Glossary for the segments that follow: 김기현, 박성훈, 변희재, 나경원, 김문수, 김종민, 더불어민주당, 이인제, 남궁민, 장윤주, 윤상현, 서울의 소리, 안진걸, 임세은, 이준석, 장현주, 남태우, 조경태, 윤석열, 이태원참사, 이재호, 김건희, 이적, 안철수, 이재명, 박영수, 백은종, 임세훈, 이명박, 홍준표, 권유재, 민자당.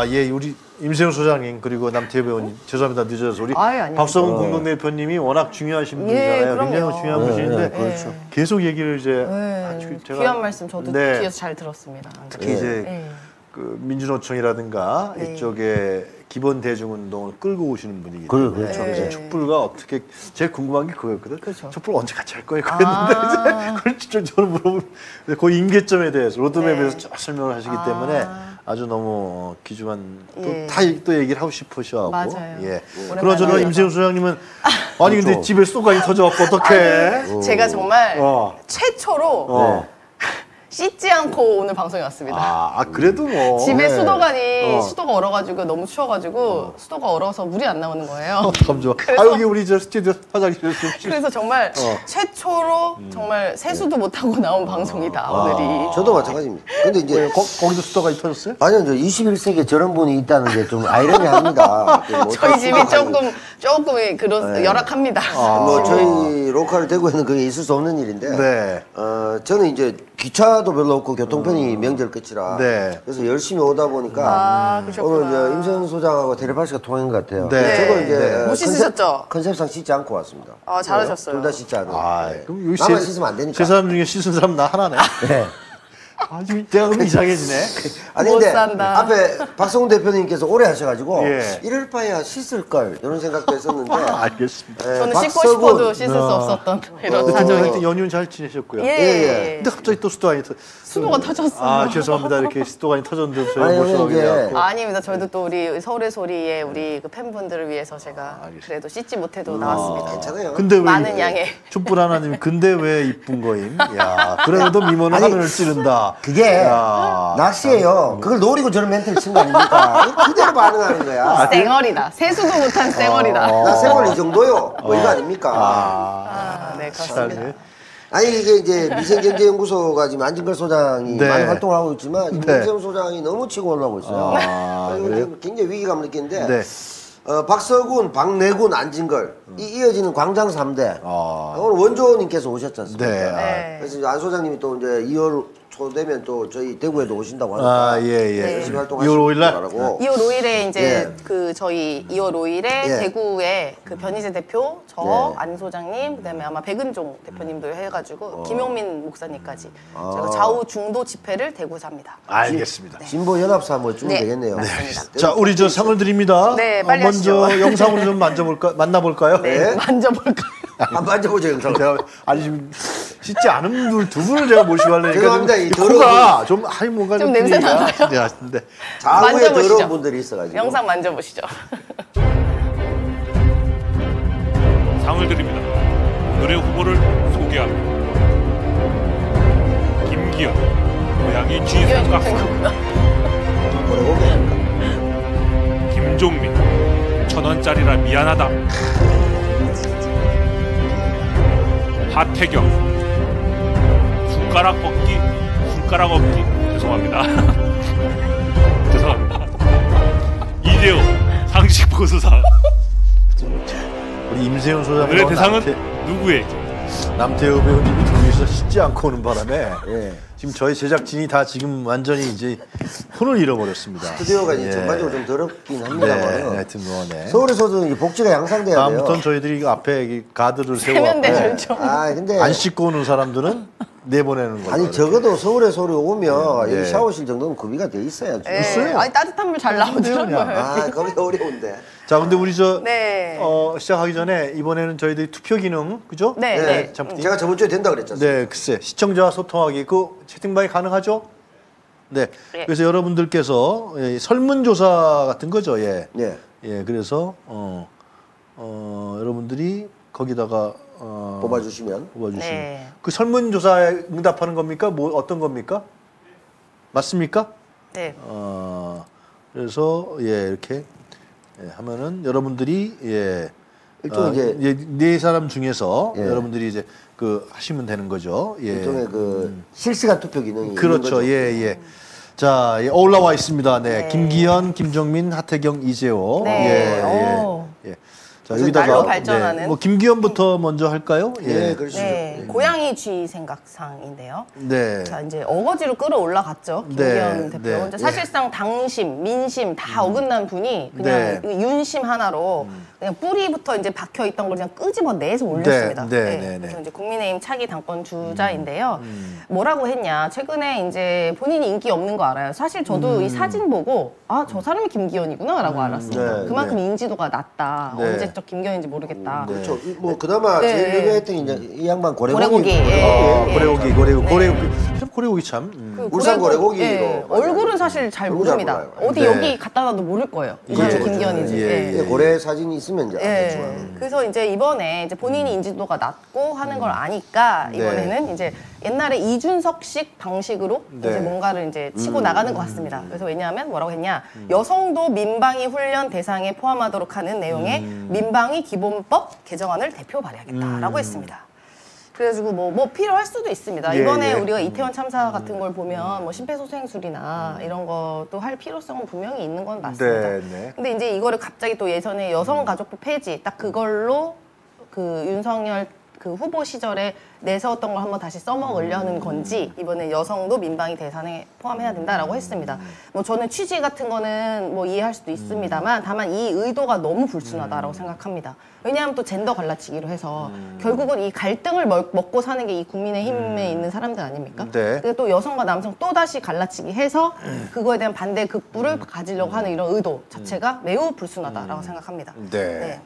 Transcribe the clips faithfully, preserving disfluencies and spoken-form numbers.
아, 예, 우리 임세훈 소장님 그리고 남태우 배우님 죄송합니다 늦어서 우리 아이, 박성훈 어. 공동대표님이 워낙 중요하신 분이잖아요. 예, 굉장히 중요한 네, 분이신데 네, 그렇죠. 계속 얘기를 이제 네, 제가, 귀한 말씀 저도 네, 귀에서 잘 들었습니다. 특히 네, 이제 네, 그 민주노총이라든가 네, 이쪽에 기본 대중운동을 끌고 오시는 분이기 때문에 그렇죠. 네. 이제 촛불과 어떻게 제일 궁금한 게 그거였거든. 그렇죠. 촛불 언제 같이 할 거예요? 그랬는데 아 그걸 직접 저는 물어보면 그 임계점에 대해서 로드맵에 대해서 네, 설명을 하시기 아 때문에 아주 너무 귀중한 예, 또 다 또 얘기를 하고 싶으셔하고 예. 그러저러 임세훈 소장님은 아니 그렇죠. 근데 집에 쏘가지 터져갖고 어떡해? 제가 정말 어, 최초로 어, 씻지 않고 오늘 방송에 왔습니다. 아 그래도 뭐 집에 네, 수도관이 어, 수도가 얼어가지고 너무 추워가지고 어, 수도가 얼어서 물이 안 나오는 거예요. 참 좋아. 아 여기 우리 저 스튜디오 화장실 그래서 정말 어, 최초로 음, 정말 세수도 못 하고 나온 방송이다 아, 오늘이. 저도 마찬가지입니다. 근데 이제 왜, 거, 거기서 수도관이 터졌어요? 아니요, 저 이십일 세기에 저런 분이 있다는 게 좀 아이러니합니다. 뭐 저희 집이 조금 조금 그런 네, 열악합니다. 아, 뭐 저희 로컬 대구에는 그게 있을 수 없는 일인데. 네. 어 저는 이제 기차도 별로 없고 교통편이 음, 명절 끝이라 네, 그래서 열심히 오다 보니까 아, 오늘 저 임세훈 소장하고 텔레파시가 통한 것 같아요. 네. 저도 이제 네, 못 씻으셨죠? 컨셉상 씻지 않고 왔습니다. 아 잘하셨어요. 둘 다 씻지 않고. 아, 네. 그럼 여기 나만 씻으면 안 되니까. 세 사람 중에 씻은 사람 나 하나네. 네. 아주 내가 이상해지네. 아니 근데 산다. 앞에 박성훈 대표님께서 오래 하셔가지고 예, 이럴 바에야 씻을 걸 이런 생각도 했었는데. 알겠습니다. 예, 저는 박성훈, 씻고 싶어도 씻을 어, 수 없었던 이런 사정이. 어, 연휴는 잘 지내셨고요. 예. 예. 근데 갑자기 또 수도관이 터. 수도가 음, 터졌어요. 아 죄송합니다. 이렇게 수도관이 터졌는데 저희 모셔오게. 아, 아닙니다. 저희도 또 우리 서울의 소리에 우리 그 팬분들을 위해서 제가 아, 그래도 씻지 못해도 음, 나왔습니다. 괜찮아요. 근데 왜 많은 양해. 촛불 하나님 근데 왜 이쁜 거임? 야 그래도 미모는 하늘을 찌른다. 그게 야, 낚시예요. 그걸 노리고 저런 멘트를 친 거 아닙니까? 그대로 반응하는 거야. 쌩얼이다. 세수도 못한 쌩얼이다. 어, 나 쌩얼 이 정도요? 뭐 이거 아닙니까? 아, 아, 네 그렇습니다. 아니 이게 이제 미생경제연구소가 지금 안진걸 소장이 네, 많이 활동을 하고 있지만 임세훈 네, 소장이 너무 치고 올라오고 있어요. 아, 굉장히 위기감을 느끼는데 네, 어, 박서군, 박내군, 안진걸 음, 이 이어지는 광장 삼 대 아, 오늘 원조님께서 오셨지 않습니까? 네. 네. 그래서 안 소장님이 또 이제 이월 초 되면 또 저희 대구에도 오신다고 하니까 아, 예, 예. 열심히 활동하시고 이월 오일날? 이월 오일에 이제 예, 그 저희 이월 오일에 예, 대구에 그 변희재 대표, 저 안 예, 소장님 그다음에 아마 백은종 대표님도 해가지고 어, 김용민 목사님까지 어, 제가 좌우 중도 집회를 대구에서 합니다. 알겠습니다. 네. 진보 연합사 뭐 쭉 네, 되겠네요. 네. 네. 자 우리 저 상을 드립니다. 네, 빨리 어, 먼저 하시죠. 영상으로 좀 만져볼까 만나볼까요? 네, 네. 만져볼까요? 아, 만져보죠 영상. 제가 아니 지금 씻지 않은 분들 두 분을 제가 모시고 하려니까 죄송합니다. 이 코가 좀 아니 뭔가 좀 냄새 나나요? 네, 좌우에 더러운 분들이 있어가지고 영상 만져보시죠. 상을 드립니다. 오늘의 후보를 소개합니다. 김기현 고양이 쥐 생각구나. 뭐라고 그럴까? 김종민 천 원짜리라 미안하다. 하태경 손가락 벗기 손가락 없기 죄송합니다. 죄송합니다. 이재호 상식 보수상. 우리 임세훈 소장님 오늘의 대상은 남태... 누구에게? 남태우 배우님이 둘이서 씻지 않고 오는 바람에 예, 지금 저희 제작진이 다 지금 완전히 이제 혼을 잃어버렸습니다. 스튜디오가 이제 예, 전반적으로 좀 더럽긴 합니다만. 네, 하여튼 뭐, 네. 서울에서도 이제 복지가 양상돼야 돼요. 다음부터는 저희들이 앞에 가드를 세워갖고 네, 아, 근데... 안 씻고 오는 사람들은 내보내는 거예요. 아니 이렇게. 적어도 서울에 서울에 오면 네, 이 샤워실 정도는 구비가 돼 있어야죠. 네. 있어요. 아니 따뜻한 물 잘 나오더라고요. 아 거기 어려운데. 자 근데 우리 저 네, 어, 시작하기 전에 이번에는 저희들이 투표 기능 그죠? 네. 네. 네. 참, 제가 저번 주에 된다 그랬잖아요. 네, 글쎄 시청자와 소통하기 그 채팅방이 가능하죠? 네. 네. 그래서 여러분들께서 예, 설문조사 같은 거죠, 예. 네. 예, 그래서 어, 어 여러분들이 거기다가 어, 뽑아주시면 뽑아주시면 네, 그 설문조사에 응답하는 겁니까? 뭐 어떤 겁니까? 맞습니까? 네. 어, 그래서 예 이렇게 예, 하면은 여러분들이 예 일종 어, 이제 예, 네 사람 중에서 예, 여러분들이 이제 그 하시면 되는 거죠. 예. 일종의 그 음, 실시간 투표 기능이 그렇죠. 예예. 예. 자 예, 올라와 있습니다. 네. 네. 김기현, 김종민, 하태경, 이재호. 네. 예, 예. 예. 자, 여기다가 발전하는. 네. 뭐 김기현부터 먼저 할까요? 예, 네, 그렇죠. 네. 네. 고양이 쥐 생각상인데요. 네. 자, 이제 어거지로 끌어올라갔죠. 김기현 네. 대표. 네. 이제 사실상 네. 당심, 민심 다 음. 어긋난 분이 그냥 네. 윤심 하나로 음. 그냥 뿌리부터 이제 박혀 있던 걸 그냥 끄집어내서 올렸습니다. 네. 네. 네. 네. 그래서 이제 국민의힘 차기 당권 주자인데요. 음. 뭐라고 했냐? 최근에 이제 본인이 인기 없는 거 알아요. 사실 저도 음. 이 사진 보고 아, 저 사람이 김기현이구나라고 음. 알았습니다. 네. 그만큼 네. 인지도가 낮다. 네. 언제 김기현인지 모르겠다. 음, 그렇죠. 네. 뭐 그나마 네. 제일 유명했던 이제 이 양반 고래고기. 고래고기. 예. 어, 예. 고래고기, 고래고기, 네. 고래고기. 참 고래고기 참. 음. 그 울산 고래고기. 예. 얼굴은 사실 잘 모릅니다. 잘 어디 네. 여기 갖다 놔도 모를 거예요. 이 사람이 그렇죠. 김기현인지. 예. 예. 예. 고래 사진이 있으면 이제 예. 좋아요. 그래서 이제 이번에 이제 본인이 인지도가 낮고 하는 걸 아니까 이번에는 네. 이제 옛날에 이준석식 방식으로 네. 이제 뭔가를 이제 치고 음. 나가는 것 같습니다. 그래서 왜냐하면 뭐라고 했냐? 음. 여성도 민방위 훈련 대상에 포함하도록 하는 내용의 음. 민방위 기본법 개정안을 대표 발의하겠다라고 음. 했습니다. 그래가지고 뭐, 뭐 필요할 수도 있습니다. 예, 이번에 예. 우리가 이태원 참사 같은 걸 보면 뭐 심폐소생술이나 음. 이런 것도 할 필요성은 분명히 있는 건 맞습니다. 네, 네. 근데 이제 이거를 갑자기 또 예전에 여성가족부 폐지 딱 그걸로 그 윤석열 그 후보 시절에 내세웠던 걸 한번 다시 써먹으려는 건지 이번에 여성도 민방위 대상에 포함해야 된다라고 했습니다. 뭐 저는 취지 같은 거는 뭐 이해할 수도 있습니다만 다만 이 의도가 너무 불순하다라고 생각합니다. 왜냐하면 또 젠더 갈라치기로 해서 결국은 이 갈등을 먹고 사는 게 이 국민의힘에 있는 사람들 아닙니까? 네. 그리고 또 여성과 남성 또다시 갈라치기 해서 그거에 대한 반대 극부를 가지려고 하는 이런 의도 자체가 매우 불순하다라고 생각합니다. 네. 네.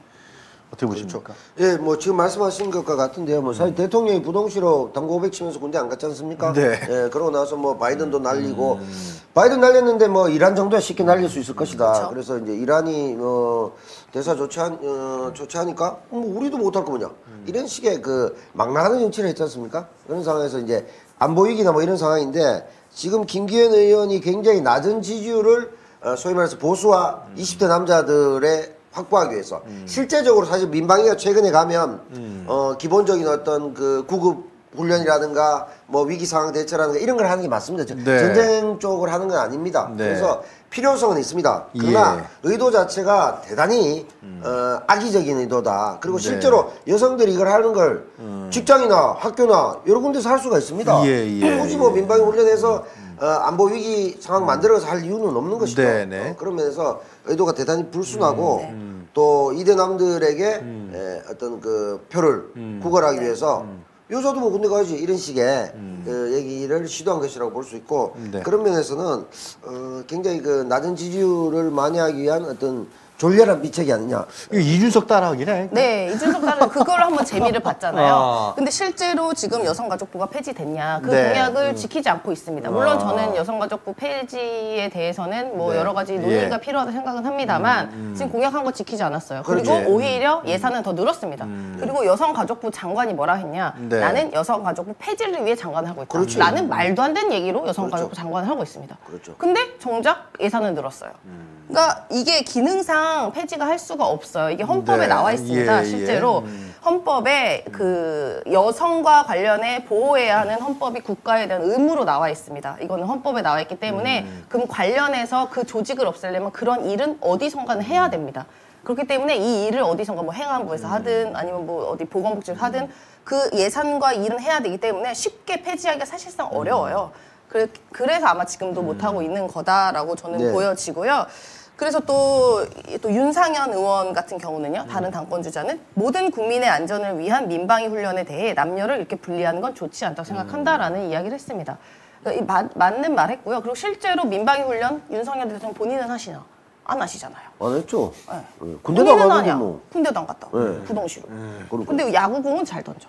어떻게 보십니까? 그렇죠. 예, 뭐 지금 말씀하신 것과 같은데요. 뭐 사실 음. 대통령이 부동시로 당구 오백 치면서 군대 안 갔지 않습니까? 네. 예, 그러고 나서 뭐 바이든도 날리고 음. 바이든 날렸는데 뭐 이란 정도야 쉽게 날릴 수 있을 것이다. 그렇죠. 그래서 이제 이란이 어, 대사 조치한 어, 조치하니까 뭐 우리도 못할 거냐. 음. 이런 식의 그 막 나가는 정치를 했지 않습니까? 그런 상황에서 이제 안보위기나 뭐 이런 상황인데 지금 김기현 의원이 굉장히 낮은 지지율을 어, 소위 말해서 보수와 음. 이십 대 남자들의 확보하기 위해서 음. 실제적으로 사실 민방위가 최근에 가면 음. 어, 기본적인 어떤 그 구급 훈련이라든가 뭐 위기 상황 대처라든가 이런 걸 하는 게 맞습니다. 네. 전쟁 쪽을 하는 건 아닙니다. 네. 그래서 필요성은 있습니다. 그러나 예. 의도 자체가 대단히 음. 어, 악의적인 의도다. 그리고 네. 실제로 여성들이 이걸 하는 걸 음. 직장이나 학교나 여러 군데서 할 수가 있습니다. 예, 예, 굳이 뭐 민방위 훈련해서 어, 안보 위기 상황 만들어서 할 이유는 없는 것이죠. 네, 네. 어, 그러면서 의도가 대단히 불순하고 음, 네. 또 이대남들에게 음. 에, 어떤 그 표를 음. 구걸하기 네. 위해서 음. 여자도 뭐 군대 가야지 이런 식의 음. 그 얘기를 시도한 것이라고 볼 수 있고 네. 그런 면에서는 어, 굉장히 그 낮은 지지율을 만회하기 위한 어떤 졸렬한 미책이 아니냐. 이거 이준석 따라하긴 해. 네, 이준석 따라 그걸 한번 재미를 봤잖아요. 아. 근데 실제로 지금 여성가족부가 폐지됐냐 그 네. 공약을 음. 지키지 않고 있습니다. 물론 아. 저는 여성가족부 폐지에 대해서는 뭐 네. 여러 가지 논의가 예. 필요하다 생각은 합니다만 음, 음. 지금 공약한 거 지키지 않았어요. 그렇지. 그리고 오히려 음. 예산은 더 늘었습니다. 음. 그리고 여성가족부 장관이 뭐라 했냐. 네. 나는 여성가족부 폐지를 위해 장관을 하고 있다. 그렇지. 나는 말도 안 되는 얘기로 여성가족부 그렇죠. 장관을 하고 있습니다. 그렇죠. 근데 정작 예산은 늘었어요. 음. 그러니까 이게 기능상 폐지가 할 수가 없어요. 이게 헌법에 네. 나와 있습니다. 예, 실제로 예. 헌법에 그 여성과 관련해 보호해야 하는 헌법이 국가에 대한 의무로 나와 있습니다. 이거는 헌법에 나와 있기 때문에 음. 그럼 관련해서 그 조직을 없애려면 그런 일은 어디선가는 해야 됩니다. 그렇기 때문에 이 일을 어디선가 뭐 행안부에서 하든 아니면 뭐 어디 보건복지부에서 하든 그 예산과 일은 해야 되기 때문에 쉽게 폐지하기가 사실상 어려워요. 그래서 아마 지금도 음. 못하고 있는 거다라고 저는 네. 보여지고요. 그래서 또, 또 윤상현 의원 같은 경우는요. 음. 다른 당권주자는 모든 국민의 안전을 위한 민방위 훈련에 대해 남녀를 이렇게 분리하는 건 좋지 않다고 생각한다라는 음. 이야기를 했습니다. 그러니까 마, 맞는 말 했고요. 그리고 실제로 민방위 훈련 윤상현 대통령 본인은 하시나? 안 하시잖아요. 안 했죠. 네. 네. 군대도 안 가고 뭐. 군대도 안 갔다. 네. 부동시로. 네. 근데 야구공은 잘 던져.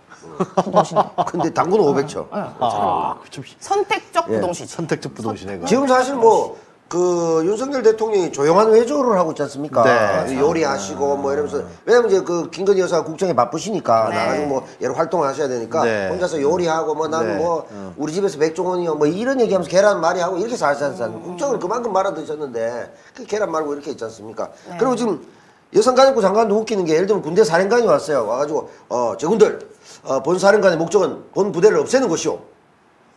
부동시네. 근데 당구는 오백 쳐. 네. 네. 아, 네. 선택적 네. 부동시지. 선택적 부동시네. 선... 지금 사실 뭐 그 윤석열 대통령이 조용한 외조를 하고 있지 않습니까? 네. 요리하시고 뭐 이러면서 왜냐면 이제 그 김건희 여사가 국정에 바쁘시니까 네. 나가지고 뭐 여러 활동을 하셔야 되니까 네. 혼자서 요리하고 뭐 나는 네. 뭐 우리 집에서 백종원이요 뭐 이런 얘기하면서 계란 말이 하고 이렇게 살살살 음. 국정을 그만큼 말아 드셨는데 그 계란 말고 이렇게 있지 않습니까? 네. 그리고 지금 여성가족부 장관도 웃기는 게 예를 들면 군대 사령관이 왔어요. 와가지고 어 제군들 어, 본 사령관의 목적은 본 부대를 없애는 것이오.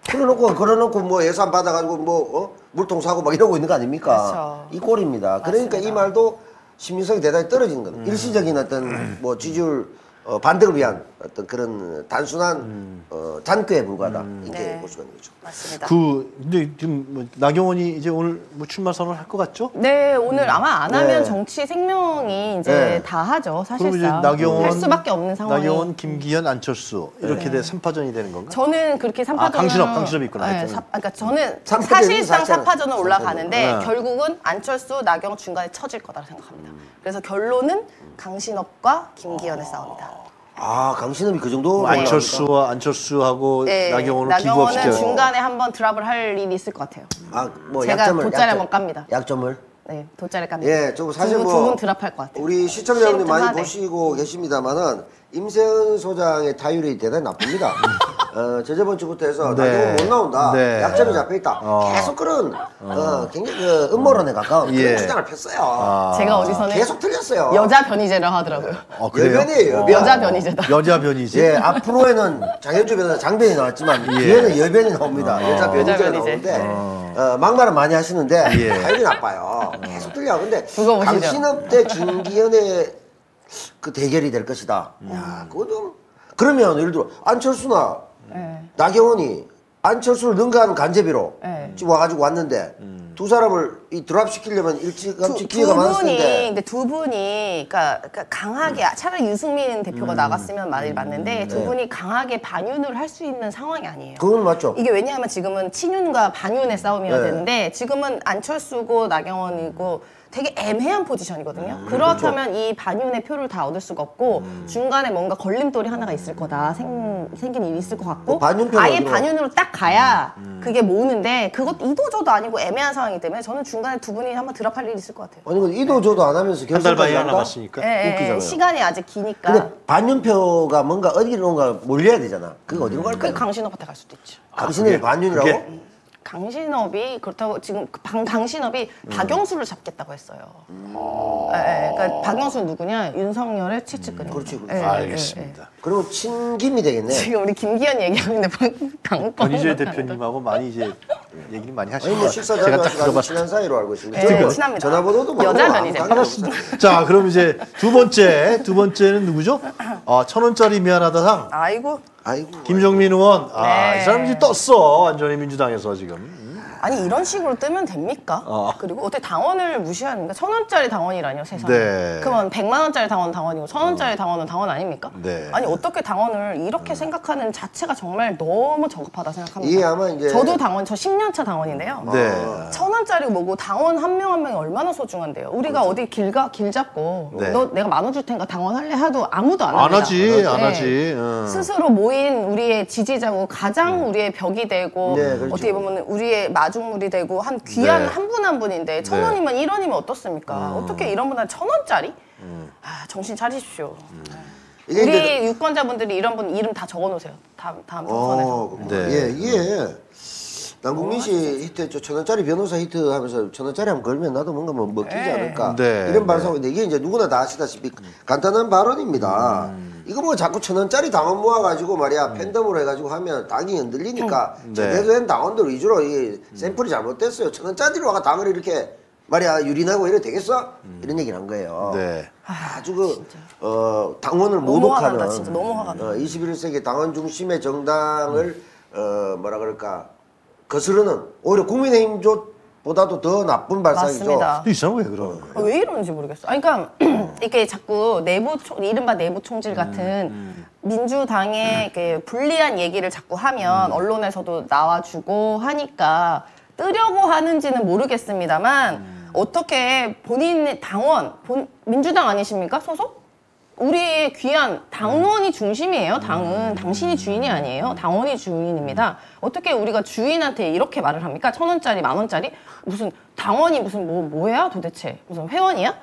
그려놓고, 그려놓고, 뭐 예산 받아가지고, 뭐, 어? 물통 사고 막 이러고 있는 거 아닙니까? 그렇죠. 이 꼴입니다. 맞습니다. 그러니까 이 말도 신빙성이 대단히 떨어진 겁니다. 음. 일시적인 어떤 음. 뭐 지지율 어, 반등을 위한 어떤 그런 단순한 음. 어, 잔꾀에 불과하다. 음. 이렇게 네. 볼 수가 있는 거죠. 맞습니다. 그, 근데 지금 뭐 나경원이 이제 오늘 뭐 출마 선언을 할 것 같죠? 네, 오늘 음. 아마 안 하면 네. 정치 생명이 이제 네. 다 하죠. 사실상. 나경원, 할 수밖에 없는 상황이. 나경원, 김기현, 안철수 이렇게 네. 돼 삼 파전이 되는 건가? 저는 그렇게 삼 파전. 아, 강신업, 강신업이 있구나. 네, 사, 그러니까 저는 사실상 사 파전은 올라가는데 네. 결국은 안철수, 나경원 중간에 처질 거다 생각합니다. 그래서 결론은 강신업과 김기현의 어... 싸움이다. 아, 강신업이 그 정도? 네. 안철수와 안철수하고 네. 나경원을 기부업 시켜요. 나경원은 중간에 한번 드랍을 할 일이 있을 것 같아요. 아, 뭐 제가 약점을, 돗자리 약점, 한번 깝니다. 약점을? 네, 돗자리 깝니다. 예, 저 사실 뭐 두 분 드랍할 것 같아요. 우리 시청자분들 많이 하네. 보시고 계십니다만은 임세은 소장의 타율이 대단히 나쁩니다. 어, 저저번 주부터 해서 네. 나경원 못 나온다. 네. 약점이 잡혀있다. 어. 계속 그런 어. 어, 굉장히 그 음모론에 가까운 예. 그런 주장을 폈어요. 아. 제가 어디서는 계속 틀렸어요. 여자 변희재를 하더라고요. 아, 여변이에요. 여변. 여자 변희재다. 여자 변희재. 예, 앞으로에는 장현주 변호사 장변이 나왔지만 예. 뒤에는 여변이 나옵니다. 어. 여자 변희재가 여자 나오는데 어. 어, 막말은 많이 하시는데 예. 타율이 나빠요. 계속 틀려. 근데 강신업 대 김기현의 그 대결이 될 것이다. 음. 야, 그거 좀 그러면 예를 들어 안철수나 네. 나경원이 안철수를 능가하는 간제비로 네. 지금 와가지고 왔는데 음. 두 사람을 이 드랍시키려면 일찌감치 기회가 많았을 텐데 근데 두 분이 그러니까, 그러니까 강하게 음. 차라리 유승민 대표가 음. 나갔으면 말이 맞는데 음. 두 분이 네. 강하게 반윤을 할 수 있는 상황이 아니에요. 그건 맞죠. 이게 왜냐하면 지금은 친윤과 반윤의 싸움이어야 네. 되는데 지금은 안철수고 나경원이고 되게 애매한 포지션이거든요. 음, 그렇다면 그렇죠. 이 반윤의 표를 다 얻을 수가 없고 음. 중간에 뭔가 걸림돌이 하나가 있을 거다. 생, 생긴 일이 있을 것 같고 그 아예 반윤으로 딱 가야 음. 그게 모으는데 그것도 이도저도 아니고 애매한 상황이기 때문에 저는 중간에 두 분이 한번 드랍할 일이 있을 것 같아요. 아니 근데 이도저도 안 하면서 결승까지 갈까? 예, 예, 시간이 아직 기니까. 근데 반윤표가 뭔가 어디론가 몰려야 되잖아. 그게 어디로 음. 갈까요? 강신업한테 갈 수도 있죠. 아, 강신업이 반윤이라고? 그게? 강신업이 그렇다고 지금 방, 강신업이 음. 박영수를 잡겠다고 했어요. 음. 예, 예, 그러니까 박영수 누구냐? 윤석열의 최측근입니다. 음, 그렇지, 그렇지. 예, 알겠습니다. 예, 예. 그리고 친김이 되겠네. 지금 우리 김기현 얘기하는데 강 권유재 대표님하고 많이 이제 얘기를 많이 하시고 뭐 제가 딱 들어봤어요. 친한 사이로 알고 있습니다. 예, 친합니다. 전화번호도 많고. 여자 변이제. 자, 그럼 이제 두 번째 두 번째는 누구죠? 아, 천 원짜리 미안하다상. 아이고. 아이고, 김종민 아이고. 의원, 아, 네. 이 사람 이제 떴어 완전히 민주당에서 지금. 음. 아니 이런 식으로 뜨면 됩니까? 어. 그리고 어떻게 당원을 무시하는가? 천 원짜리 당원이라뇨 세상에. 네. 그러면 백만 원짜리 당원 당원이고 천 원짜리 어. 당원은 당원 아닙니까? 네. 아니 어떻게 당원을 이렇게 음. 생각하는 자체가 정말 너무 적급하다 생각합니다. 이게 아마 이제 저도 당원, 저 십 년 차 당원인데요. 네. 아. 천 원짜리고 뭐고 당원 한 명 한 명이 얼마나 소중한데요. 우리가 그렇죠. 어디 길가 길 잡고 네. 너 내가 만 원 줄 테니까 당원 할래 해도 아무도 안, 안 하지. 안 네. 하지. 음. 스스로 모인 우리의 지지자고 가장 음. 우리의 벽이 되고 네, 그렇죠. 어떻게 보면 우리의 마중물이 되고 한 귀한 네. 한 분 한 분인데 천 원이면 네. 일 원이면 어떻습니까? 음. 어떻게 이런 분한테 천 원짜리? 음. 아, 정신 차리십시오. 음. 우리 이제... 유권자분들이 이런 분 이름 다 적어놓으세요. 다음 다음 선에서. 어, 네. 네. 예, 예. 남궁민 씨 히트, 저 천 원짜리 변호사 히트 하면서 천 원짜리 한번 걸면 나도 뭔가 뭐 먹히지 네. 않을까? 네. 이런 발상인데 이게 이제 누구나 다 아시다시피 음. 간단한 발언입니다. 음. 이거 뭐 자꾸 천 원짜리 당원 모아가지고 말이야 팬덤으로 해가지고 하면 당이 흔들리니까 음, 네. 제대로 된 당원들 위주로 이 샘플이 잘못됐어요. 천 원짜리로 와가 당을 이렇게 말이야 유린하고 이래 되겠어? 음. 이런 얘기를 한 거예요. 네. 아주 그 어, 당원을 모독하는 너무 진짜 너무 화가 나. 어, 이십일 세기 당원 중심의 정당을 음. 어, 뭐라 그럴까 거스르는 오히려 국민의힘 조 보다도 더 나쁜 발상이죠. 이 사람 왜 그러는 거예요? 왜 이러는지 모르겠어. 아니, 그러니까 어. 이렇게 자꾸 내부 총, 이른바 내부 총질 같은 음, 음. 민주당의 이렇게 불리한 얘기를 자꾸 하면 음. 언론에서도 나와주고 하니까 뜨려고 하는지는 모르겠습니다만 음. 어떻게 본인의 당원, 본, 민주당 아니십니까? 소속? 우리의 귀한 당원이 중심이에요. 당은 당신이 주인이 아니에요. 당원이 주인입니다. 어떻게 우리가 주인한테 이렇게 말을 합니까? 천 원짜리, 만 원짜리? 무슨 당원이 무슨 뭐 뭐야 도대체? 무슨 회원이야?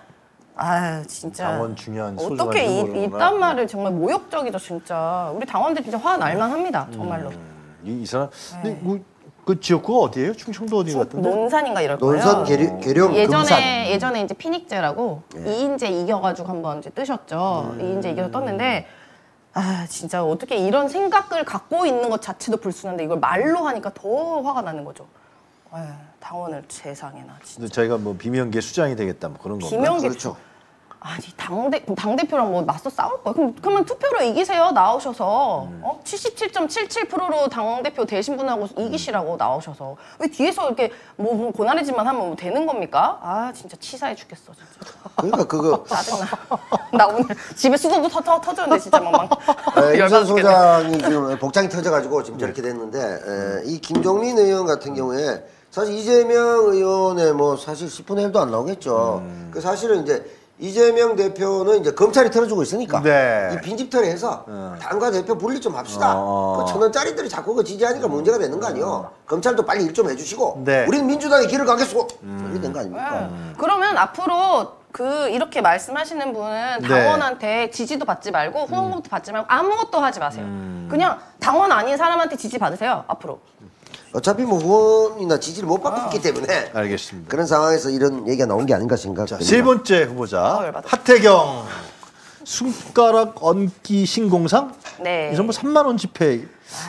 아 진짜 당원 중요한 소중한 어떻게 이, 이딴 말을 정말 모욕적이죠 진짜. 우리 당원들 진짜 화 날만합니다. 정말로. 음, 이, 이 사람. 근데 뭐, 그 지역구가 어디예요? 충청도 어디 같은데? 논산인가 이럴 거예요. 논산, 계룡, 금산. 예전에 예전에 이제 피닉제라고 예. 이인제 이겨가지고 한번 이제 뜨셨죠. 음. 이인제 이겨서 떴는데 아 진짜 어떻게 이런 생각을 갖고 있는 것 자체도 불순한데 이걸 말로 하니까 더 화가 나는 거죠. 아, 당원을 세상에나 진짜. 근데 저희가 뭐 비명계 수장이 되겠다 뭐 그런 건가요? 비명계 그렇죠. 아니 당대, 당대표랑 뭐 맞서 싸울 거야? 그럼, 그러면 투표로 이기세요. 나오셔서 음. 어? 칠십칠 점 칠칠 퍼센트로 당대표 되신 분하고 이기시라고 나오셔서 왜 뒤에서 이렇게 뭐 고난의 짓만 하면 뭐 되는 겁니까? 아 진짜 치사해 죽겠어 진짜. 그러니까 그거 짜증나. 나 오늘 집에 수도도 터, 터, 터졌는데 진짜 막막 네, 임선 소장이 지금 복장이 터져가지고 지금 저렇게 됐는데 에, 이 김종민 의원 같은 경우에 사실 이재명 의원의 뭐 사실 십분의 일도 안 나오겠죠. 음. 그 사실은 이제 이재명 대표는 이제 검찰이 털어주고 있으니까 네. 이 빈집털이해서 음. 당과 대표 분리 좀 합시다. 어. 그 천 원짜리들이 자꾸 그 지지하니까 음. 문제가 되는 거 아니에요. 음. 검찰도 빨리 일 좀 해주시고 네. 우리는 민주당의 길을 가겠소. 음. 이게 된 거 아닙니까? 음. 그러면 앞으로 그 이렇게 말씀하시는 분은 당원한테 네. 지지도 받지 말고 후원금도 음. 받지 말고 아무것도 하지 마세요. 음. 그냥 당원 아닌 사람한테 지지 받으세요. 앞으로. 어차피 뭐 후원이나 지지를 못 받고 아, 있기 때문에 알겠습니다. 그런 상황에서 이런 얘기가 나온 게 아닌가 생각합니다. 세 번째 후보자 하태경 손가락 얹기 신공상 네. 이 정도 삼만 원 집회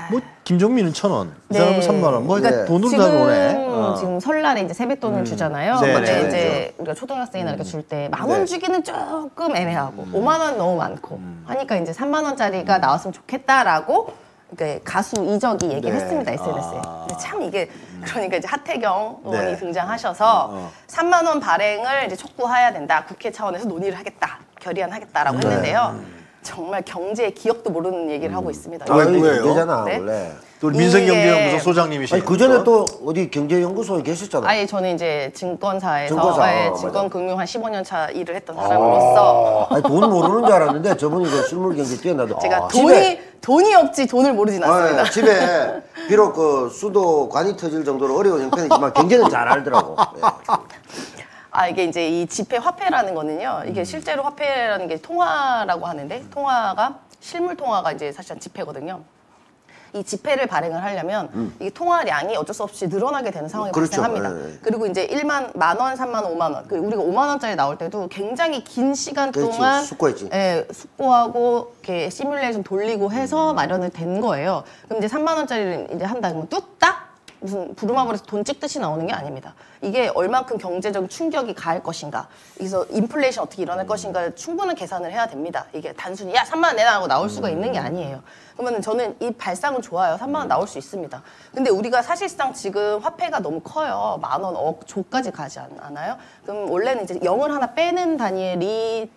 뭐 김종민은 천 원 이 네. 사람은 삼만 원 뭐 그러니까 네. 돈으로 다 노네. 어. 지금 설날에 이제 세뱃돈을 음. 주잖아요. 네. 근데 네. 이제 우리가 초등학생이나 음. 이렇게 줄 때 만 원 네. 주기는 조금 애매하고 음. 오만 원 너무 많고 음. 하니까 이제 삼만 원짜리가 음. 나왔으면 좋겠다라고 그 가수 이적이 얘기를 네. 했습니다 에스엔에스에. 아. 근데 참 이게 그러니까 이제 하태경 의원이 네. 등장하셔서 어. 삼만 원 발행을 이제 촉구해야 된다. 국회 차원에서 논의를 하겠다, 결의안하겠다라고 네. 했는데요. 정말 경제의 기억도 모르는 얘기를 음. 하고 있습니다. 아, 왜요? 되잖아 네? 원래. 또 민생경제연구소 소장님이시죠? 그 전에 또 어디 경제연구소에 계셨잖아요. 아니 저는 이제 증권사에서 증권사. 예, 증권금융 한 십오 년 차 일을 했던 사람으로서. 아, 아니, 돈 모르는 줄 알았는데 저분이 그 실물경제 뛰어나도. 제가 아, 돈이 집에. 돈이 없지 돈을 모르진 않습니다. 네, 집에 비록 그 수도 관이 터질 정도로 어려운 형편이지만 경제는 잘 알더라고. 네. 아 이게 이제 이 지폐 화폐라는 거는요. 이게 실제로 화폐라는 게 통화라고 하는데 통화가 실물 통화가 이제 사실은 지폐거든요. 이 지폐를 발행을 하려면 음. 이 통화량이 어쩔 수 없이 늘어나게 되는 상황이 그렇죠. 발생합니다. 네. 그리고 이제 일만, 만 원, 삼만 원, 오만 원. 우리가 오만 원짜리 나올 때도 굉장히 긴 시간 그렇지. 동안 숙고했지. 예, 숙고하고 이렇게 시뮬레이션 돌리고 해서 음. 마련이 된 거예요. 그럼 이제 삼만 원짜리를 이제 한다 그러면 뚝딱 무슨 부루마블에서 돈 찍듯이 나오는 게 아닙니다. 이게 얼만큼 경제적 충격이 가할 것인가, 그래서 인플레이션 어떻게 일어날 것인가 충분한 계산을 해야 됩니다. 이게 단순히 야 삼만 원 내놔 하고 나올 수가 있는 게 아니에요. 그러면 저는 이 발상은 좋아요. 삼만 원 나올 수 있습니다. 근데 우리가 사실상 지금 화폐가 너무 커요. 만 원, 억, 조까지 가지 않아요? 그럼 원래는 이제 영을 하나 빼는 단위의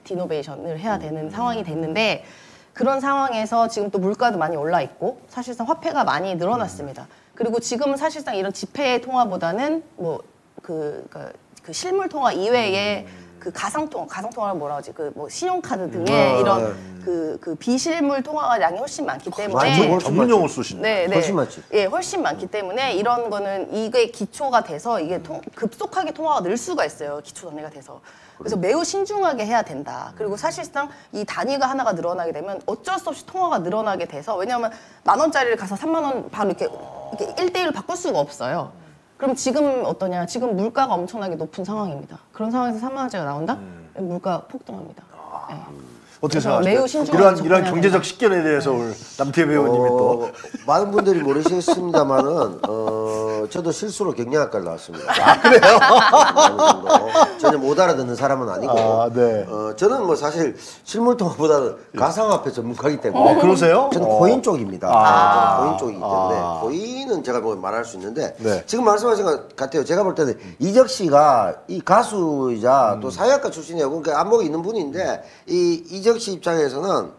리디노베이션을 해야 되는 상황이 됐는데 그런 상황에서 지금 또 물가도 많이 올라 있고 사실상 화폐가 많이 늘어났습니다. 그리고 지금은 사실상 이런 지폐 통화보다는 뭐 그 그, 그 실물 통화 이외에 그 가상 통화, 가상 통화는 뭐라 하지? 그 뭐 신용카드 등의 아, 이런 그 그 비실물 통화량이 훨씬 많기 때문에 전문 용어 쓰시네. 네, 네. 훨씬 많지. 예, 훨씬 많기 때문에 이런 거는 이게 기초가 돼서 이게 통, 급속하게 통화가 늘 수가 있어요. 기초 단위가 돼서. 그래서 매우 신중하게 해야 된다. 그리고 사실상 이 단위가 하나가 늘어나게 되면 어쩔 수 없이 통화가 늘어나게 돼서 왜냐하면 만 원짜리를 가서 삼만 원 바로 이렇게 이렇게 일 대 일로 바꿀 수가 없어요. 그럼 지금 어떠냐? 지금 물가가 엄청나게 높은 상황입니다. 그런 상황에서 삼만 원짜리가 나온다? 음. 물가 폭등합니다. 아, 네. 어떻게 생각하세요? 이런 이런 경제적 식견에 대해서 네. 오늘 남태우 배우님이 어, 또 많은 분들이 모르시겠습니다만은 어, 저도 실수로 경영학과를 나왔습니다. 아, 그래요? 전혀 못 알아듣는 사람은 아니고 아, 네. 어, 저는 뭐 사실 실물통화보다는 가상화폐 전문가이기 때문에 어, 그러세요? 저는 어. 코인 쪽입니다. 아. 저는 코인 쪽이기 때문에 아. 코인은 제가 뭐 말할 수 있는데 네. 지금 말씀하신 것 같아요. 제가 볼 때는 이적 씨가 이 가수이자 음. 또 사회학과 출신이고 그러니까 안목이 있는 분인데 이 이적 씨 입장에서는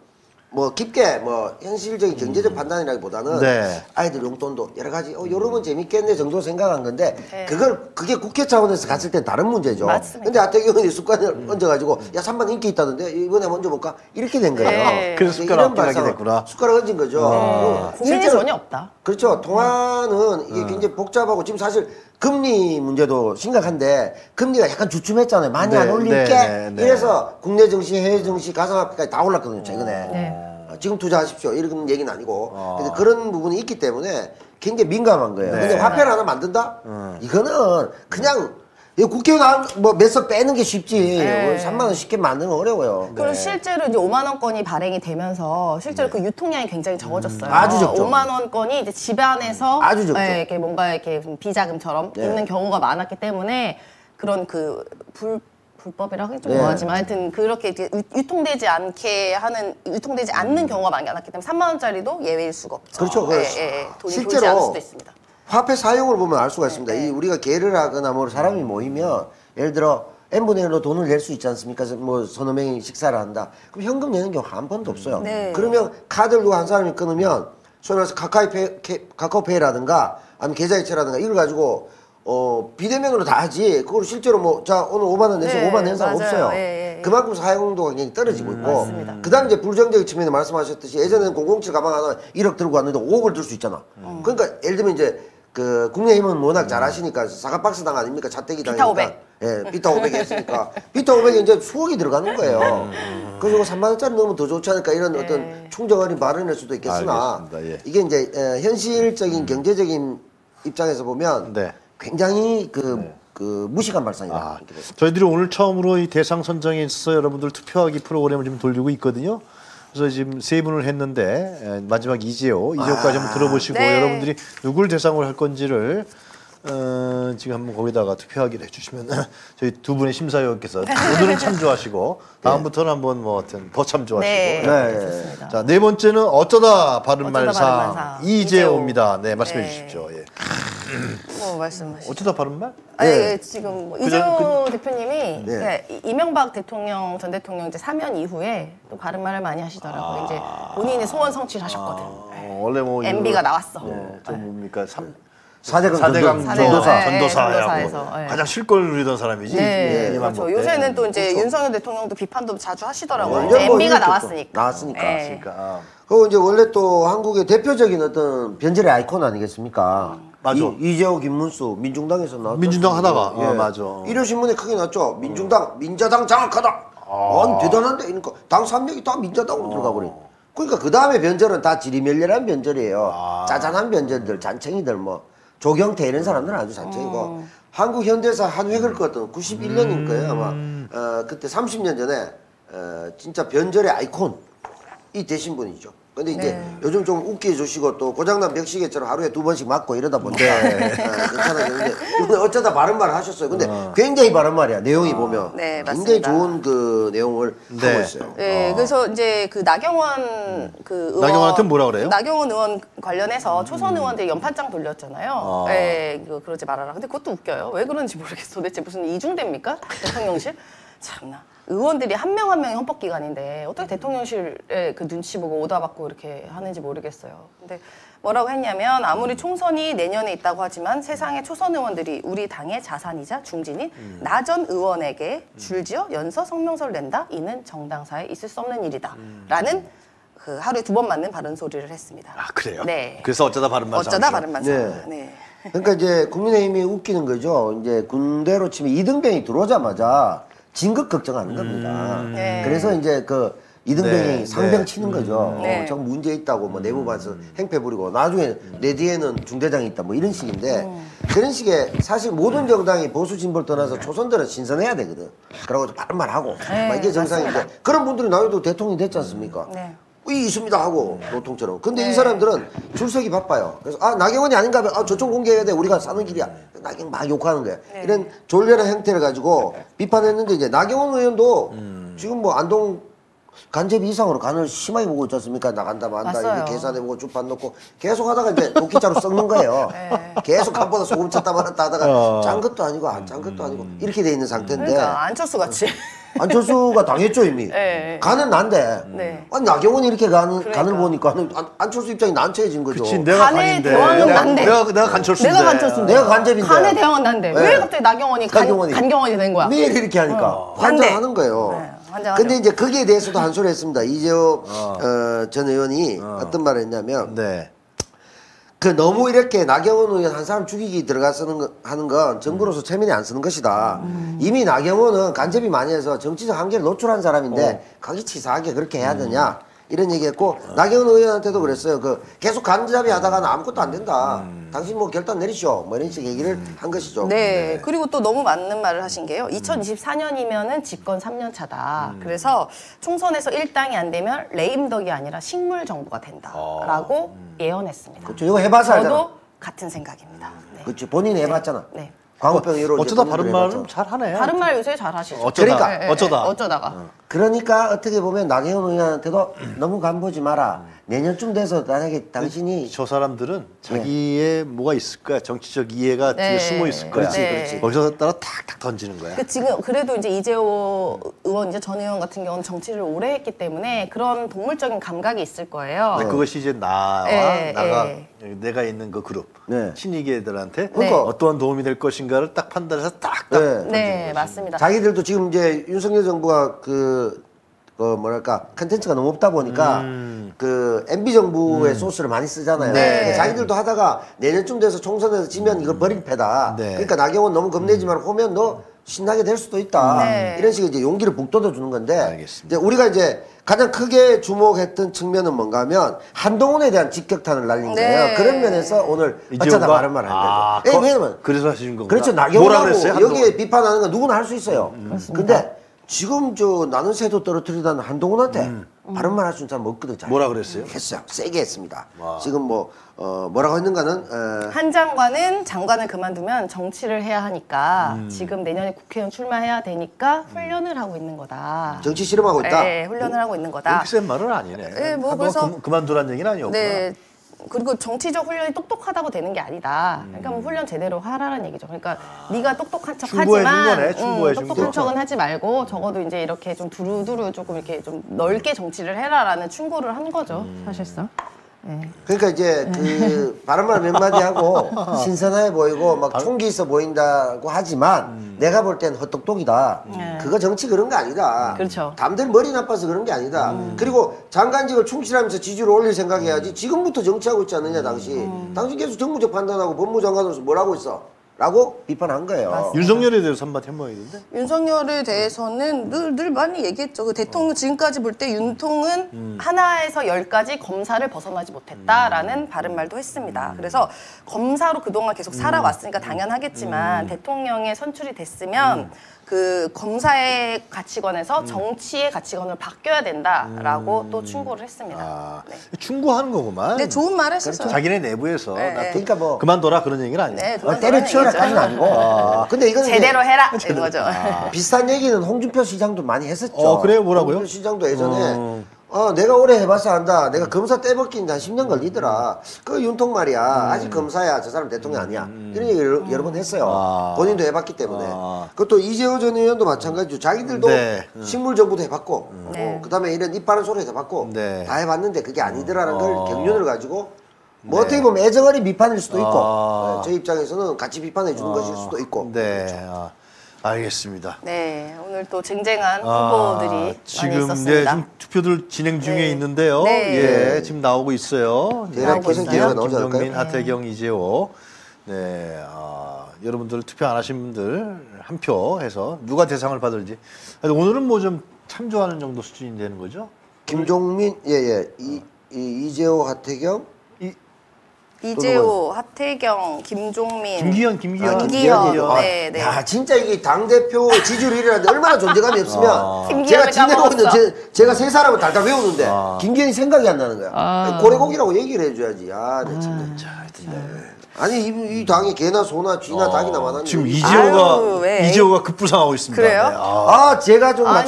뭐 깊게 뭐 현실적인 경제적 음. 판단이라기보다는 네. 아이들 용돈도 여러 가지 어 요러면 재밌겠네 정도 생각한 건데 네. 그걸 그게 국회 차원에서 갔을 땐 다른 문제죠. 맞습니다. 근데 하태경이 습관을 음. 얹어가지고 야 삼만 인기 있다는데 이번에 먼저 볼까 이렇게 된 거예요. 네. 그래서 숟가락 얹게 됐구나. 숟가락 얹은 거죠. 네. 고민이 전혀 없다. 그렇죠. 통화는 이게 음. 굉장히 복잡하고 지금 사실 금리 문제도 심각한데 금리가 약간 주춤했잖아요. 많이 네, 안 올릴게. 네, 네, 이래서 국내 증시, 해외 증시, 가상화폐까지 다 올랐거든요. 최근에. 네. 지금 투자하십시오 이런 얘기는 아니고 아. 근데 그런 부분이 있기 때문에 굉장히 민감한 거예요. 네. 근데 화폐를 하나 만든다? 음. 이거는 그냥 국회의원 뭐 몇 석 빼는 게 쉽지 네. 삼만 원 쉽게 만드는 건 어려워요. 그리고 네. 실제로 이제 오만 원권이 발행이 되면서 실제로 네. 그 유통량이 굉장히 적어졌어요. 음. 아주 적죠. 오만 원권이 이제 집안에서 아주 적죠. 네, 이렇게 뭔가 이렇게 비자금처럼 있는 네. 경우가 많았기 때문에 그런 그 불 불법이라 하긴 좀 뭐하지만 네. 하여튼 그렇게 유통되지 않게 하는 유통되지 않는 경우가 많았기 때문에 삼만 원짜리도 예외일 수가 없죠. 그렇죠. 예, 예, 예. 돈이 실제로 돌지 않을 수도 있습니다. 화폐 사용을 보면 알 수가 있습니다. 네, 네. 이 우리가 개를 하거나 뭐 사람이 모이면 예를 들어 엔 분의 일로 돈을 낼 수 있지 않습니까? 뭐 서너 명이 식사를 한다. 그럼 현금 내는 경우 한 번도 없어요. 네. 그러면 카드를 누가 한 사람이 끊으면 소위 말해서 카카오페이, 카카오페이라든가 아니면 계좌이체라든가 이걸 가지고 어 비대면으로 다 하지 그걸 실제로 뭐 자 오늘 오만 원 내서 네, 오만 낸 사람 없어요. 예, 예. 그만큼 사용도가 굉장히 떨어지고 음, 있고 그 다음에 이제 불정적인 측면에 말씀하셨듯이 예전에는 공공칠 가방 하나 일억 들고 왔는데 오억을 들 수 있잖아. 음. 그러니까 예를 들면 이제 그 국민의힘은 워낙 잘하시니까 사과박스 당 아닙니까? 자택이 당이니까 예, 비타 오백이 했으니까 비타 오백이 이제 수억이 들어가는 거예요. 그래서 삼만 원짜리 넣으면 더 좋지 않을까 이런 네. 어떤 총정안이 마련할 수도 있겠으나 예. 이게 이제 에, 현실적인 경제적인 입장에서 보면 네. 굉장히 그, 네. 그 무식한 발상이다. 아, 저희들이 오늘 처음으로 이 대상 선정에 있어서 여러분들 투표하기 프로그램을 지금 돌리고 있거든요. 그래서 지금 세 분을 했는데 마지막 이재호, 이재호까지 아, 한번 들어보시고 네. 여러분들이 누굴 대상으로 할 건지를 어, 지금 한번 거기다가 투표하기를 해주시면 저희 두 분의 심사위원께서 오늘은 참조하시고 다음부터는 한번 뭐 하여튼 더 참조하시고 네, 네. 자, 네 번째는 어쩌다 바른말상 이재호입니다. 네, 말씀해 네. 주십시오. 예. 뭐 말씀하시죠? 어쩌다 바른말? 아, 예, 예, 지금 뭐 이재호 그, 대표님이 네. 이명박 대통령 전 대통령 이제 사면 이후에 또 바른말을 많이 하시더라고요. 아, 이제 본인의 소원 성취를 하셨거든. 아, 네. 원래 뭐 엠비가 나왔어. 네, 좀 뭡니까? 삼 사대강 전도사, 전도사. 전도사야 뭐 네. 가장 실권을 누리던 사람이지. 네, 네. 그렇죠. 요새는 또 이제 그렇죠. 윤석열 대통령도 비판도 자주 하시더라고요. 네. 엠비가 나왔으니까. 나왔으니까. 네. 나왔으니까. 아. 그리고 이제 원래 또 한국의 대표적인 어떤 변절의 아이콘 아니겠습니까? 음. 맞아. 이, 이재호, 김문수, 민중당에서 나왔죠. 민중당 하다가. 예. 아, 맞아. 일요신문에 크게 났죠. 민중당, 음. 민자당 장악하다. 아, 대단한데? 이러니까 당 삼 명이 다 민자당으로 아. 들어가 버린. 그러니까 그 다음에 변절은 다 지리멸렬한 변절이에요. 아. 짜잔한 변절들, 잔챙이들 뭐. 조경태 이런 사람들은 아주 잔챙이고 어. 한국 현대사 한 획을 그었던 구십일 년일 거예요 아마. 어, 그때 삼십 년 전에 어, 진짜 변절의 아이콘이 되신 분이죠. 근데 이제 네. 요즘 좀 웃게 해주시고 또 고장난 벽시계처럼 하루에 두 번씩 맞고 이러다 보니까 네. 어, 괜찮아졌는데 어쩌다 바른 말을 하셨어요. 근데 어. 굉장히 바른 말이야 내용이 어. 보면 네, 굉장히 좋은 그 내용을 네. 하고 있어요. 네, 어. 그래서 이제 그 나경원 그 의원 나경원한테 뭐라 그래요? 나경원 의원 관련해서 초선 의원들 연판장 돌렸잖아요. 어. 네, 그 그러지 말아라. 근데 그것도 웃겨요. 왜 그런지 모르겠어. 도대체 무슨 이중대입니까? 대통령실? 참나. 의원들이 한 명 한 명이 헌법기관인데 어떻게 대통령실에 그 눈치 보고 오다받고 이렇게 하는지 모르겠어요. 근데 뭐라고 했냐면 아무리 총선이 내년에 있다고 하지만 세상의 초선 의원들이 우리 당의 자산이자 중진인 음. 나 전 의원에게 줄지어 연서 성명서를 낸다. 이는 정당사에 있을 수 없는 일이다. 음. 라는 그 하루에 두 번 맞는 바른 소리를 했습니다. 아 그래요? 네. 그래서 어쩌다 바른말상. 어쩌다 바른말상. 네. 네. 그러니까 이제 국민의힘이 웃기는 거죠. 이제 군대로 치면 이등병이 들어오자마자 진급 걱정하는 겁니다. 음. 네. 그래서 이제 그 이등병이 네. 상병 치는 네. 거죠. 네. 어, 저 문제 있다고 뭐 내부반서 행패 부리고 나중에 내 뒤에는 중대장이 있다 뭐 이런 식인데 음. 그런 식의 사실 모든 정당이 보수 진보를 떠나서 초선들은 신선해야 되거든. 그러고 바른 말 하고 네. 막 이게 정상인데 그런 분들이 나와도 대통령이 됐지 않습니까? 네. 이 있습니다 하고 노통처럼. 근데 네. 이 사람들은 줄서기 바빠요. 그래서 아 나경원이 아닌가 하면 아 저쪽 공개해야 돼 우리가 사는 길이야. 나경원 막 욕하는 거야. 네. 이런 졸렬한 행태를 가지고 비판했는데 이제 나경원 의원도 음. 지금 뭐 안동 간제비 이상으로 간을 심하게 보고 있지 않습니까? 나간다 만다 이렇게 계산해보고 주판 넣고 계속 하다가 이제 도끼자루 썩는 거예요. 네. 계속 간보다 소금 쳤다 말았다 하다가 짠 것도 아니고 안 짠 것도 아니고 이렇게 돼 있는 상태인데 그러니까 안철수 같이 안철수가 당했죠 이미. 네. 간은 난데 네. 아니, 나경원이 이렇게 간, 그러니까. 간을 보니까 안, 안철수 입장이 난처해진 거죠. 그치, 내가 간인데 내가, 내가, 내가 간철수인데 내가 간철수인데 내가 간제비인데 간에 대항은 난데 네. 왜 갑자기 나경원이 간, 간경원이 된 거야. 매일 이렇게 하니까 어. 환장하는 거예요. 네. 환장하죠. 근데 이제 거기에 대해서도 한 소리 했습니다. 이재호 어. 어, 전 의원이 어. 어떤 말을 했냐면 네. 그 너무 이렇게 나경원 의원 한 사람 죽이기 들어가서는 거, 하는 건 정부로서 체면이 안 쓰는 것이다. 음. 이미 나경원은 간첩이 많이 해서 정치적 한계를 노출한 사람인데 거기 치사하게 그렇게 해야 되냐 이런 얘기했고 음. 나경원 의원한테도 그랬어요. 그 계속 간첩이 하다가는 아무것도 안 된다. 음. 당신 뭐 결단 내리시오. 뭐 이런 식 얘기를 음. 한 것이죠. 네. 네. 그리고 또 너무 맞는 말을 하신 게요. 이천이십사 년이면은 집권 삼 년 차다. 음. 그래서 총선에서 일 당이 안 되면 레임덕이 아니라 식물 정부가 된다라고. 아. 예언했습니다. 그렇죠. 이거 해봐서 저도 알잖아. 같은 생각입니다. 네. 그렇죠. 본인이 해봤잖아. 네. 네. 광우병 어쩌다 바른 말은 잘 하네. 바른 말 요새 잘 하시죠. 어쩌다. 그러니까. 예, 어쩌다. 어쩌다가. 어. 그러니까 어떻게 보면 나경원 의원한테도 너무 간보지 마라. 음. 내년쯤 돼서 만약에 당신이. 저 사람들은 자기의 네. 뭐가 있을 거야. 정치적 이해가 네. 뒤에 숨어 있을 거야. 그렇지, 그렇지. 거기서 따라 탁탁 던지는 거야. 그 지금 그래도 이제 이재호 의원, 이제 전 의원 같은 경우는 정치를 오래 했기 때문에 그런 동물적인 감각이 있을 거예요. 네. 그것이 이제 나와 네. 나가 네. 내가 있는 그 그룹 네. 친이계들한테 네. 어떠한 도움이 될 것인가를 딱 판단해서 딱딱 네, 네 맞습니다. 자기들도 지금 이제 윤석열 정부가 그, 그 뭐랄까 컨텐츠가 너무 없다 보니까 음. 그 엠비 정부의 음. 소스를 많이 쓰잖아요. 네. 자기들도 하다가 내년쯤 돼서 총선에서 지면 이걸 버릴 패다. 네. 그러니까 나경원 너무 겁내지만 음. 호면 너 신나게 될 수도 있다. 네. 이런 식으로 이제 용기를 북돋아 주는 건데. 알겠습니다. 이제 우리가 이제 가장 크게 주목했던 측면은 뭔가 하면 한동훈에 대한 직격탄을 날린 네. 거예요. 그런 면에서 오늘 어쩌다 바른 말을 한 거죠. 왜냐면 그래서 하시는 거구나. 그렇죠. 나경원하고 여기에 비판하는 건 누구나 할 수 있어요. 음, 음. 근데 지금 저 나는 새도 떨어뜨리다는 한동훈한테 음. 바른 말 할 수 있는 사람 없거든. 잘. 뭐라 그랬어요? 했어요. 세게 했습니다. 와. 지금 뭐 어, 뭐라고 했는가는 어... 한 장관은 장관을 그만두면 정치를 해야 하니까 음. 지금 내년에 국회의원 출마해야 되니까 훈련을 하고 있는 거다. 정치 실험하고 있다? 네, 훈련을 뭐, 하고 있는 거다. 그렇게 센 말은 아니네. 네, 뭐 그래서 그, 그만두라는 얘기는 아니었구나. 네, 그리고 정치적 훈련이 똑똑하다고 되는 게 아니다. 그러니까 뭐 훈련 제대로 하라는 얘기죠. 그러니까 아, 네가 똑똑한 척 하지만 거네, 응, 똑똑한 척은 하지 말고 적어도 이제 이렇게 좀 두루두루 조금 이렇게 좀 넓게 정치를 해라라는 충고를 한 거죠, 음. 사실상. 네. 그러니까 이제 네. 그 바른 말 몇 마디 하고 신선해 보이고 막 총기 있어 보인다고 하지만 음. 내가 볼 땐 헛똑똑이다. 음. 그거 정치 그런 거 아니다. 그렇죠. 남들 머리 나빠서 그런 게 아니다. 음. 그리고 장관직을 충실하면서 지지율을 올릴 생각해야지 지금부터 정치하고 있지 않느냐 당신. 음. 당신 계속 정무적 판단하고 법무장관으로서 뭘 하고 있어? 라고 비판한 거예요. 맞습니다. 윤석열에 대해서 한마디 해봐야 되는데? 윤석열에 대해서는 늘, 늘 많이 얘기했죠. 그 대통령 지금까지 볼 때 윤통은 음. 하나에서 열까지 검사를 벗어나지 못했다라는 음. 바른 말도 했습니다. 그래서 검사로 그동안 계속 살아왔으니까 당연하겠지만 음. 대통령에 선출이 됐으면 음. 그 검사의 가치관에서 음. 정치의 가치관으로 바뀌어야 된다라고 음. 또 충고를 했습니다. 아, 네. 충고하는 거구만. 네, 좋은 말 했었어요. 자기네 내부에서. 네, 나, 그러니까 뭐 그만둬라 그런 얘기는 아니에요. 네, 아, 때려치워라까지는 아니고. 아, 근데 이건 제대로 해라 이런 거죠. 아, 비슷한 얘기는 홍준표 시장도 많이 했었죠. 어, 그래요? 뭐라고요? 홍준표 시장도 예전에 어. 어, 내가 오래 해봐서 안다. 내가 검사 떼먹기는 한 십 년 걸리더라. 그 윤통 말이야. 음. 아직 검사야. 저 사람 대통령 아니야. 음. 이런 얘기를 음. 여러 번 했어요. 아. 본인도 해봤기 때문에. 아. 그것도 이재호 전 의원도 마찬가지죠. 자기들도 네. 식물정보도 해봤고, 음. 네. 어, 그 다음에 이런 입 바른 소리 해봤고, 네. 다 해봤는데 그게 아니더라는 음. 걸 아. 경륜을 가지고 뭐 네. 어떻게 보면 애정어린 비판일 수도 있고, 아. 네. 저 입장에서는 같이 비판해주는 아. 것일 수도 있고. 네. 그렇죠. 아. 알겠습니다. 네, 오늘 또 쟁쟁한 후보들이 아, 지금, 많이 있었습니다. 네, 지금 투표들 진행 중에 네. 있는데요. 네. 예, 지금 나오고 있어요. 대략 퍼센트 기회가 나오지 않을까요? 김종민, 하태경, 이재호. 네, 아, 여러분들 투표 안 하신 분들 한 표 해서 누가 대상을 받을지. 오늘은 뭐 좀 참조하는 정도 수준이 되는 거죠? 김종민, 예, 예, 이, 이, 이재호, 하태경. 이재호, 하태경, 김종민, 김기현, 김기현, 아, 김기현. 김기현. 아, 네, 네. 야, 진짜 이게 당 대표 지지율 일이라는데 얼마나 존재감이 없으면 아. 제가 지내보는데 제, 제가 세 사람을 달달 외우는데 아. 김기현이 생각이 안 나는 거야. 아. 고래고기라고 얘기를 해줘야지. 아, 내 참. 아니 이, 이 당이 개나 소나 쥐나 어, 닭이나 많았는데 지금 이재호가 아유, 이재호가 급부상하고 있습니다. 그래요? 네. 아, 아 제가 좀 아니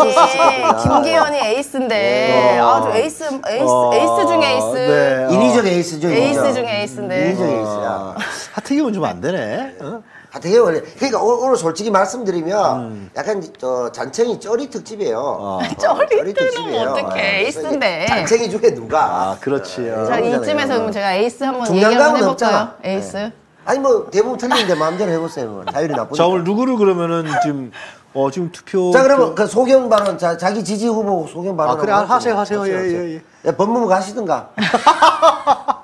김기현이 에이스인데 어. 아주 에이스 에이스 어. 에이스 중 에이스 네. 인위적 에이스죠. 에이스 이거죠. 중 에이스인데 인위적 에이스야. 하태경은 좀 안 되네. 어? 하태경 원래 그러니까 오늘 솔직히 말씀드리면 음. 약간 저 잔챙이 쩌리 특집이에요. 어. 어, 쩌리 특집이에요. 어떻게 에이스인데? 잔챙이 중에 누가? 아, 그렇지. 어, 자 이쯤에서 그럼 제가 에이스 한번 얘기를 해볼까요? 없잖아. 에이스. 네. 아니 뭐 대부분 틀리는데 마음대로 해보세요. 자율이 나쁘니까. 자 오늘 누구를 그러면은 지금 어 지금 투표. 자 그러면 그 소경 발언 자 자기 지지 후보 소경 발언. 아 그래 하세요 하세요 예예 예. 예. 법무부 가시든가.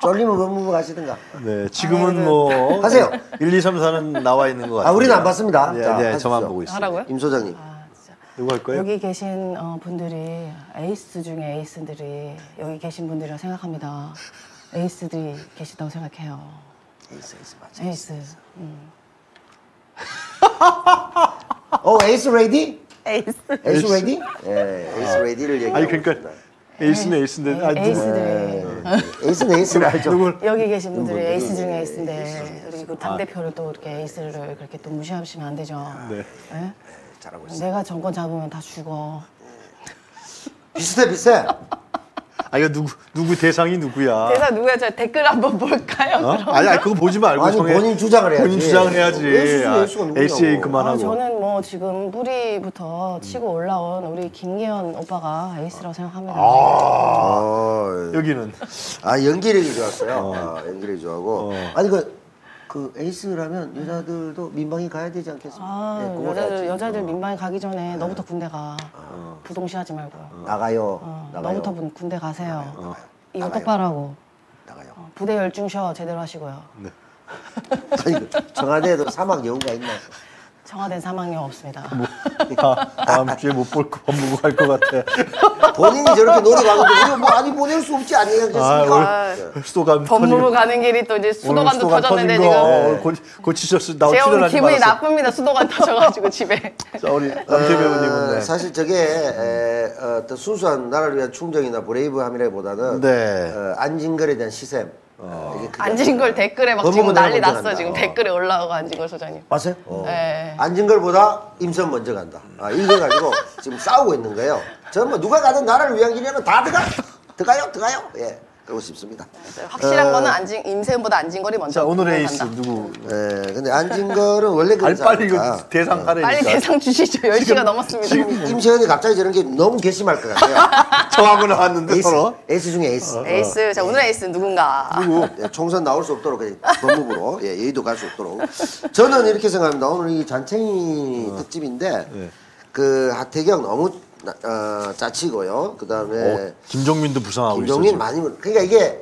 졸리면 법무부 가시든가. 네 지금은 아, 뭐 하세요. 일, 이, 삼, 사는 나와 있는 것 같아요. 아 우리는 안 봤습니다. 네, 자, 네 저만 보고 있어요. 하라고요? 임 소장님. 아, 누구 할 거예요? 여기 계신 어, 분들이 에이스 중에 에이스들이 여기 계신 분들이라고 생각합니다. 에이스들이 계시다고 생각해요. 에이스 에이스 맞아. 에이스. 에이스. 음. 어 에이스 레디? 에이스. 에이스 레디? 예, 에이스 레디를 얘기해. 아니 그러니까 에이스는 에이스인데 아니 에이스들. 에이스는 에이스를 알죠. 여기 계신 분들이 에이스 중에 에이스인데 우리 지금 당 대표를 아. 또 이렇게 에이스를 그렇게 또 무시하시면 안 되죠. 네. 네? 잘하고 있어요. 내가 정권 잡으면 다 죽어. 비슷해 비슷해. 아 이거 누구 누구 대상이 누구야? 대상 누구야? 저 댓글 한번 볼까요? 어? 그럼? 아니, 아니 그거 보지 말고 아니, 정해. 본인 주장을 해야지. 본인 주장을 해야지. 에이씨 그만하고. 아, 저는 뭐 지금 뿌리부터 치고 올라온 우리 김기현 오빠가 에이스라고 생각합니다. 아, 아 여기는 아 연기력이 좋았어요. 어. 아, 연기력이 좋아하고 어. 아니 그. 그 에이스라면 여자들도 민방위 가야 되지 않겠습니까? 아, 네, 여자들, 여자들 어. 민방위 가기 전에 너부터 군대 가. 어. 부동시하지 말고. 어. 나가요. 어. 나가요. 너부터 군대 가세요. 나가요. 어. 이거 나가요. 똑바로 하고. 나가요. 어. 부대 열중셔 제대로 하시고요. 네. 아니, 청와대에도 사막 여우가 있나요? 청와대는 사망령 없습니다. 뭐, 다, 다음 주에 못 볼 거 못 보고 갈 것 같아. 본인이 저렇게 노력하는데 우리가 뭐 아니 보낼 수 없지 않겠습니까? 수도관 법무부 가는 길이 또 이제 수도관도 수도관 터졌는데 지금 어, 고, 고치셨어. 나 출연하지 기분이 말았어. 나쁩니다. 수도관 터져가지고 집에. 자 우리 남태 배우님은 네. 사실 저게 에, 어떤 순수한 나라를 위한 충정이나 브레이브함이라기보다는 네. 어, 안진걸에 대한 시샘. 어. 안진걸 댓글에 막 지금 난리 났어. 간다. 지금 어. 댓글에 올라오고 안진걸 소장님. 맞아요? 어. 네. 안진걸보다 임세훈 먼저 간다. 아, 이거 가지고 지금 싸우고 있는 거예요. 저는 뭐 누가 가든 나라를 위한 길이면 다 들어가. 들어가요, 들어가요. 예, 그러고 싶습니다. 맞아요. 확실한 어. 거는 안진 임세훈보다 안진걸이 먼저. 자, 오늘의 에이스 누구? 예, 근데 안진걸은 원래 그런 사람. 빨리 이거 대상 하래. 어. 빨리 대상 주시죠. 열 시가 지금, 넘었습니다. 지금 임세훈이 갑자기 저런 게 너무 괘씸할 것 같아요. 정하고 나왔는데 에이스, 서로 에이스 중에 에이스. 어, 에이스. 어. 자 오늘의 에이스는 누군가. 누구? 네, 총선 나올 수 없도록 법무부로 예, 예의도 갈 수 없도록. 저는 이렇게 생각합니다. 오늘 이 잔챙이 어. 특집인데 네. 그 하태경 너무 어, 짜치고요. 그 다음에 김종민도 부상하고 있어요. 김종민 많이. 그러니까 이게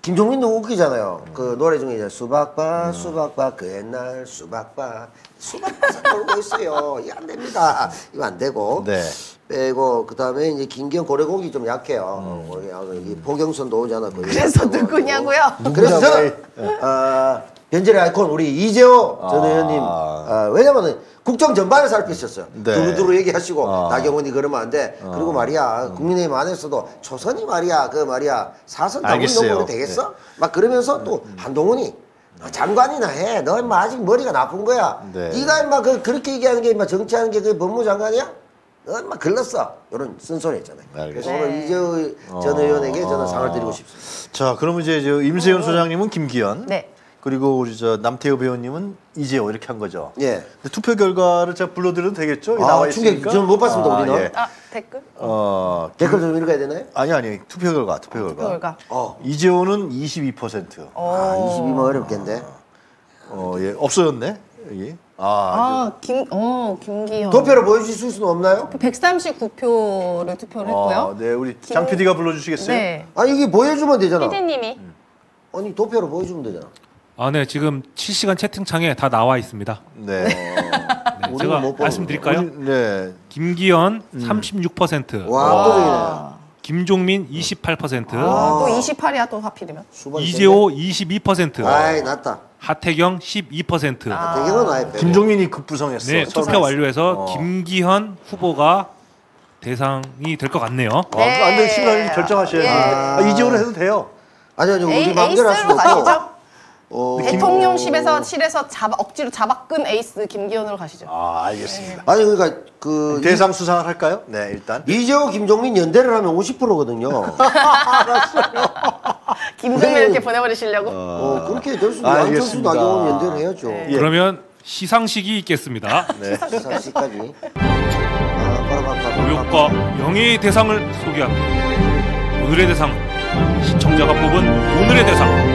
김종민도 웃기잖아요. 음. 그 노래 중에 이제 수박밭 음. 수박밭 그 옛날 수박밭 수박밭 돌고 있어요. 이거 안 됩니다. 이거 안 되고. 네. 빼고 그다음에 이제 김기현 고래고기 좀 약해요. 음. 포경선도 오지 않았고. 그래서 누구냐고요? 그래서 저는 어, 변질의 아이콘 우리 이재호 아. 전 의원님 어, 왜냐면은 국정 전반을 살피셨어요. 네. 두루두루 얘기하시고 아. 나경원이 그러면 안 돼. 아. 그리고 말이야 국민의힘 안에서도 초선이 말이야 그 말이야 사선 당원이 넘으면 되겠어? 네. 막 그러면서 또 음. 한동훈이 장관이나 해. 너 인마 아직 머리가 나쁜 거야. 네. 네가 인마 그, 그렇게 얘기하는 게 인마 정치하는 게 그 법무장관이야? 얼마 글렀어 이런 쓴소리 했잖아요. 그래서 오늘 네. 이재호 전 의원에게 저는 상을 드리고 싶습니다. 자, 그러면 이제 임세훈 소장님은 김기현, 네. 그리고 우리 저 남태우 배우님은 이재호 이렇게 한 거죠. 예. 근데 투표 결과를 제가 불러드려도 되겠죠? 아, 나와 충격. 있으니까? 저는 못 봤습니다. 아, 우리는. 예. 아, 댓글? 어, 댓글 좀 읽어야 되나요? 아니 아니 투표 결과, 투표 결과. 투표 결과. 어. 이재호는 이십이 퍼센트. 어. 아, 이십이면 어렵겠네. 어, 예, 없어졌네. 여기. 아, 아 김, 어, 김기현. 도표를 보여주실 수는 없나요? 백삼십구 표를 투표를 아, 했고요. 네, 우리 김... 장 피디가 불러주시겠어요? 네. 아, 여기 보여주면 되잖아. 피디님이. 음. 아니, 도표로 보여주면 되잖아. 아, 네, 지금 실시간 채팅창에 다 나와 있습니다. 네. 어, 네 제가 말씀드릴까요? 오늘, 네. 김기현 음. 삼십육 퍼센트. 와, 김종민 이십팔 퍼센트. 아, 또 이십팔이야, 또 하필이면. 이재호 이십이 퍼센트. 아이, 낫다. 하태경 십이 퍼센트. 아 김종민이 급부상했어. 네, 투표 완료해서 어. 김기현 후보가 대상이 될 것 같네요. 네. 아, 안 되면 신랑이 결정하셔야 돼요. 아, 아, 이재호로 해도 돼요. 아니요, 아니, 우리 마음대로 할 수는 없죠. 어... 대통령실에서 실에서 자바, 억지로 잡아끈 에이스 김기현으로 가시죠. 아 알겠습니다. 네. 아니 그러니까 그 대상 수상을 할까요? 네 일단 이재호 김종민 연대를 하면 오십 퍼센트거든요. 알았어요. 김종민 이렇게 보내버리시려고? 어, 그렇게 될 수도 안철수 나경원 연대를 해야죠. 네. 예. 그러면 시상식이 있겠습니다. 네 시상식까지. 교육과 영예의 대상을 소개합니다. 오늘의 대상 시청자가 뽑은 오늘의 대상.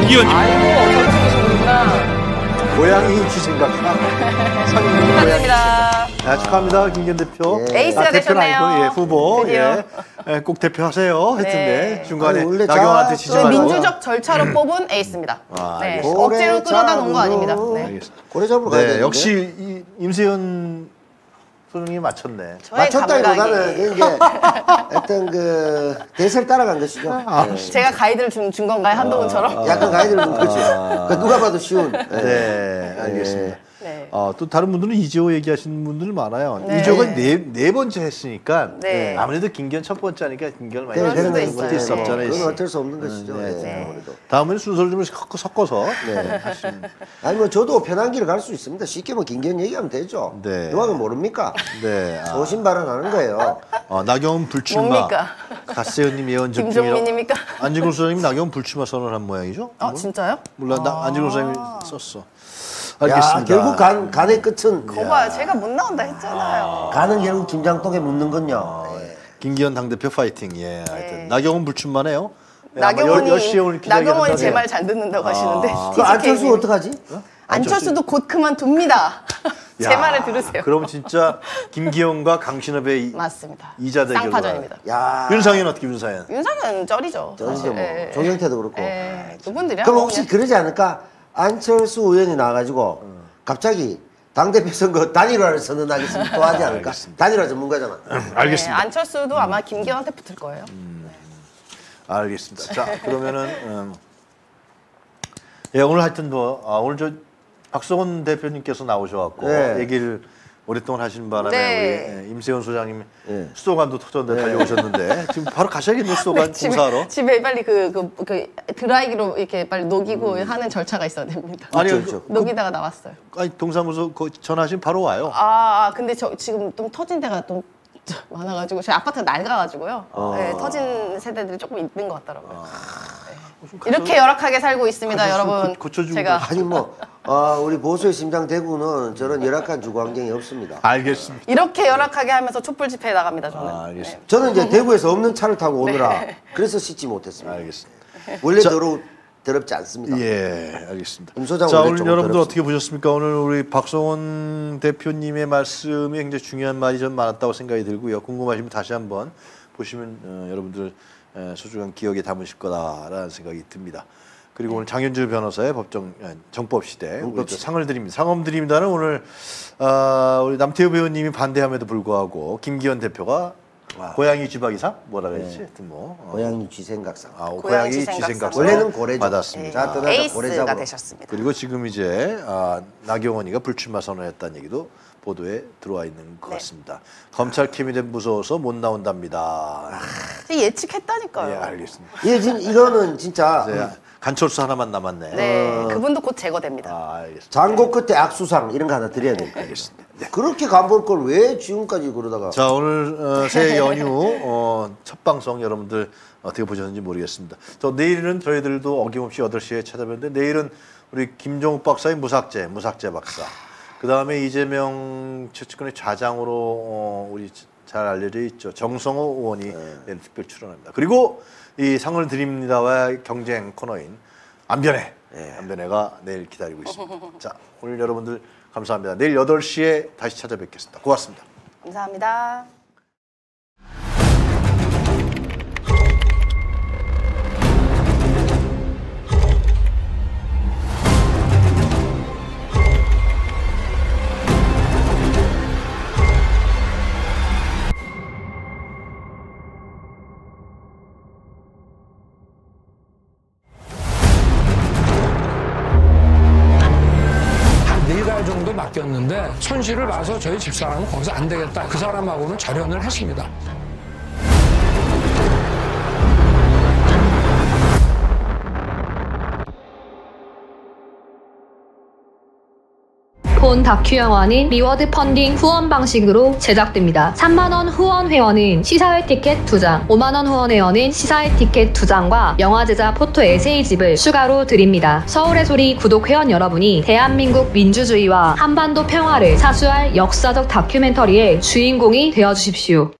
김기현님. 아이고 어떤 분이셨구나. 고양이 주생각이나 선임님 고양이입니다. 축하합니다 김기현 대표. 예. 에이스가 아, 되셨네요. 예, 후보. 예. 예, 꼭 대표하세요. 했던데 네. 중간에 아니, 나경원한테 지적하고. 민주적 절차로 음. 뽑은 에이스입니다. 아, 네. 억지로 끌어다 놓은 거 아닙니다. 네. 고래 잡으러 가야 되는데. 역시 이, 임세훈 소장님이 맞췄네. 맞췄다기보다는 이게 어떤 그 대세를 따라간 것이죠. 아, 네. 제가 가이드를 준, 준 건가요? 한동훈처럼? 아, 약간 가이드를 준 거죠. 아, 누가 봐도 쉬운. 네, 네 알겠습니다. 네. 네. 어, 또 다른 분들은 이재호 얘기하시는 분들 많아요. 네. 이재호가 네, 네 번째 했으니까 네. 아무래도 김기현 첫 번째 하니까 김기현을 많이 하는 네, 것도 있어 네. 없잖아요. 그건 어쩔 수 없는 네. 것이죠. 네. 네. 아무래도. 다음에는 순서를 좀 섞어서 네. 하시는. 아니 뭐 저도 편한 길을 갈 수 있습니다. 쉽게 뭐 김기현 얘기하면 되죠. 네. 누가 모릅니까? 네. 소신 발언하는 거예요. 어, 나경원 불출마. 뭡니까? 가세현님 예언 적중이라. 김종민입니까? 안진걸 소장님이 나경원 불출마 선언한 모양이죠? 아, 뭐? 진짜요? 몰라. 아 나, 안진걸 소장님이 썼어. 알겠습니다. 야, 결국 간, 간의 끝은. 거봐, 제가 못 나온다 했잖아요. 아 간은 결국 김장통에 묻는군요. 네. 김기현 당대표 파이팅. 예. 하여튼 네. 나경원 불출만 해요. 예, 나경원이, 나경원이 제 말 잘 듣는다고 아 하시는데. 그 안철수 어떡하지? 어? 안철수도 곧 그만둡니다. 제 야, 말을 들으세요. 그럼 진짜 김기현과 강신업의 맞습니다. 이자 대결. 쌍파전입니다. 야. 윤상현 어떻게 윤상현? 윤상현 쩔이죠. 쩔이죠. 뭐. 조경태도 그렇고. 에이, 그분들이 그럼 혹시 그냥... 그러지 않을까? 안철수 의원이 나와가지고 음. 갑자기 당대표 선거 단일화를 선언하겠습니다. 또 하지 않을까? 단일화 전문가잖아. 음, 알겠습니다. 네, 안철수도 음. 아마 김기현한테 붙을 거예요. 음. 네. 알겠습니다. 자 그러면은 음. 예 오늘 하여튼 뭐 아, 오늘 저 박성훈 대표님께서 나오셔갖고 네. 얘기를 오랫동안 하시는 바람에 네. 우리 임세훈 소장님 네. 수도관도 터졌는데 네. 달려오셨는데 지금 바로 가셔야겠네요. 수도관 네, 공사하러. 집에, 집에 빨리 그, 그, 그 드라이기로 이렇게 빨리 녹이고 음. 하는 절차가 있어야 됩니다. 아니 그렇죠. 녹이다가 나왔어요. 아니 동사무소 그 전화하시면 바로 와요. 아, 아 근데 저 지금 좀 터진 데가 좀 많아가지고 저희 아파트가 낡아가지고요. 아. 네, 터진 세대들이 조금 있는 것 같더라고요. 아. 가져, 이렇게 열악하게 살고 있습니다, 여러분. 고, 제가 아니 뭐 어, 우리 보수의 심장 대구는 저런 열악한 주거 환경이 없습니다. 알겠습니다. 이렇게 열악하게 하면서 촛불 집회에 나갑니다, 저는. 아, 알겠습니다. 네. 저는 이제 대구에서 없는 차를 타고 오느라 네. 그래서 씻지 못했습니다. 알겠습니다. 원래 자, 더러 더럽지 않습니다. 예, 알겠습니다. 음소장 자, 오늘 여러분들 어떻게 보셨습니까? 오늘 우리 박성훈 대표님의 말씀이 굉장히 중요한 말이 좀 많았다고 생각이 들고요. 궁금하시면 다시 한번 보시면 어, 여러분들. 소중한 기억에 담으실 거다라는 생각이 듭니다. 그리고 네. 오늘 장윤주 변호사의 법정 정법시대 상을 드립니다. 상업 드립니다는 오늘 어, 우리 남태우 배우님이 반대함에도 불구하고 김기현 대표가 와. 고양이 쥐박이상 뭐라 그랬지? 네. 뭐 어. 고양이 쥐생각상. 아, 고양이 쥐생각상. 원래는 고래죠. 받았습니다. 네. 아, 에이스가 되셨습니다. 그리고 지금 이제 아, 나경원이가 불출마 선언했다는 얘기도 보도에 들어와 있는 것 네. 같습니다. 검찰 케미대 무서워서 못 나온답니다. 예측했다니까요. 예, 알겠습니다. 예, 지금 이거는 진짜 네, 간철수 하나만 남았네. 네, 어... 그분도 곧 제거됩니다. 아, 알겠습니다. 장고 끝에 악수상 이런 거 하나 드려야 네. 됩니다. 알겠습니다. 네. 그렇게 간볼 걸 왜 지금까지 그러다가? 자, 오늘 어, 새해 연휴 어, 첫 방송 여러분들 어떻게 보셨는지 모르겠습니다. 저 내일은 저희들도 어김없이 여덟 시에 찾아뵙는데 내일은 우리 김종욱 박사의 무삭제, 무삭제 박사. 그 다음에 이재명 최측근의 좌장으로 어, 우리 잘 알려져 있죠. 정성호 의원이 네. 내일 특별 출연합니다. 그리고 이 상을 드립니다와의 경쟁 코너인 안변해. 네. 안변해가 내일 기다리고 있습니다. 자, 오늘 여러분들 감사합니다. 내일 여덟 시에 다시 찾아뵙겠습니다. 고맙습니다. 감사합니다. 맡겼는데 손실을 봐서 저희 집사람은 거기서 안 되겠다. 그 사람하고는 절연을 했습니다. 본 다큐 영화는 리워드 펀딩 후원 방식으로 제작됩니다. 삼만 원 후원 회원은 시사회 티켓 두 장, 오만 원 후원 회원은 시사회 티켓 두 장과 영화 제작 포토 에세이집을 추가로 드립니다. 서울의 소리 구독 회원 여러분이 대한민국 민주주의와 한반도 평화를 사수할 역사적 다큐멘터리의 주인공이 되어주십시오.